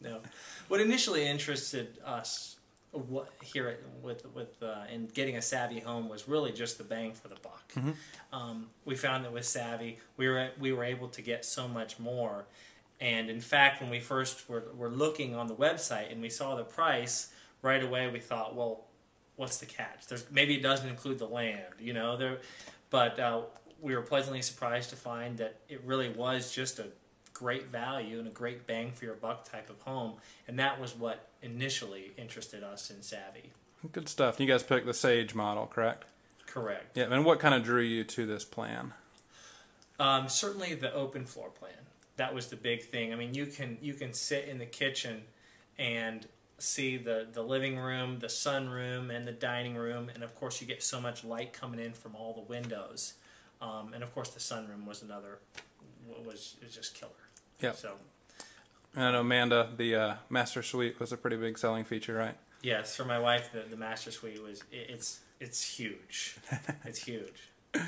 No. What initially interested us here in getting a Savvy Home was really just the bang for the buck. Mm-hmm. We found that with Savvy, we were able to get so much more. And in fact, when we first were looking on the website and we saw the price, right away we thought, well, what's the catch? There's, maybe it doesn't include the land, you know. We were pleasantly surprised to find that it really was just a great value and a great bang for your buck type of home, and that was what initially interested us in Savvy. Good stuff. You guys picked the Sage model, correct? Correct. Yeah. And what kind of drew you to this plan? Certainly the open floor plan. That was the big thing. I mean, you can sit in the kitchen and see the living room, the sunroom, and the dining room, and of course you get so much light coming in from all the windows. And of course the sunroom was another. It was just killer. Yeah. So, and I know, Amanda, the master suite was a pretty big selling feature, right? Yes, for my wife, the master suite was it's huge. It's huge. Yeah.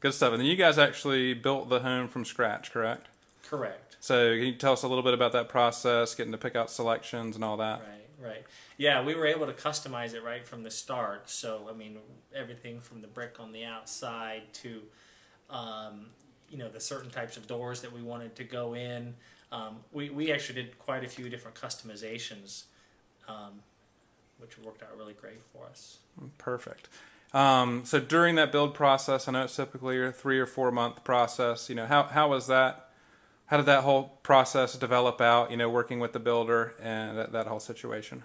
Good stuff. And then you guys actually built the home from scratch, correct? Correct. So can you tell us a little bit about that process, getting to pick out selections and all that? Right. Yeah, we were able to customize it right from the start. So I mean, everything from the brick on the outside to you know, the certain types of doors that we wanted to go in. We actually did quite a few different customizations, which worked out really great for us. Perfect. So during that build process, I know it's typically a 3 or 4 month process. You know, how was that? How did that whole process develop out? You know, working with the builder and that whole situation.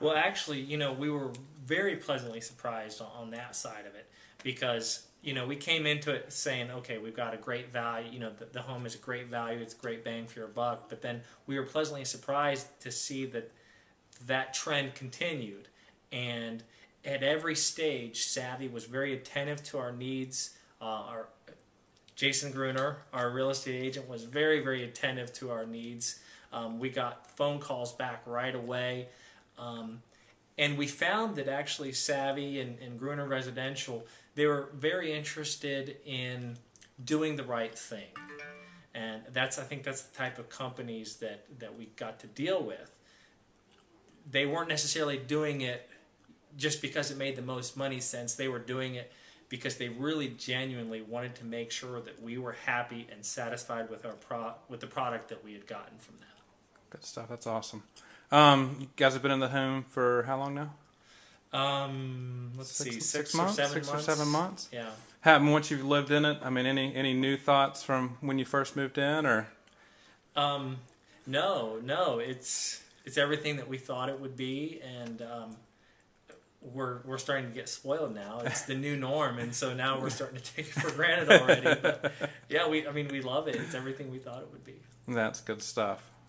Well, actually, you know, we were very pleasantly surprised on that side of it, because you know, we came into it saying, okay, we've got a great value, you know, the home is a great value, it's a great bang for your buck, but then we were pleasantly surprised to see that trend continued. And at every stage, Savvy was very attentive to our needs. Jason Gruner, our real estate agent, was very, very attentive to our needs. We got phone calls back right away. And we found that actually Savvy and Gruner Residential, they were very interested in doing the right thing. And I think that's the type of companies that we got to deal with. They weren't necessarily doing it just because it made the most money sense. They were doing it because they really genuinely wanted to make sure that we were happy and satisfied with the product that we had gotten from them. Good stuff. That's awesome. You guys have been in the home for how long now? Let's see, six or seven months. Yeah. Happened once you've lived in it. I mean, any new thoughts from when you first moved in, or? No. It's everything that we thought it would be, and we're starting to get spoiled now. It's the new norm, and so now we're starting to take it for granted already. But yeah, we love it. It's everything we thought it would be. That's good stuff.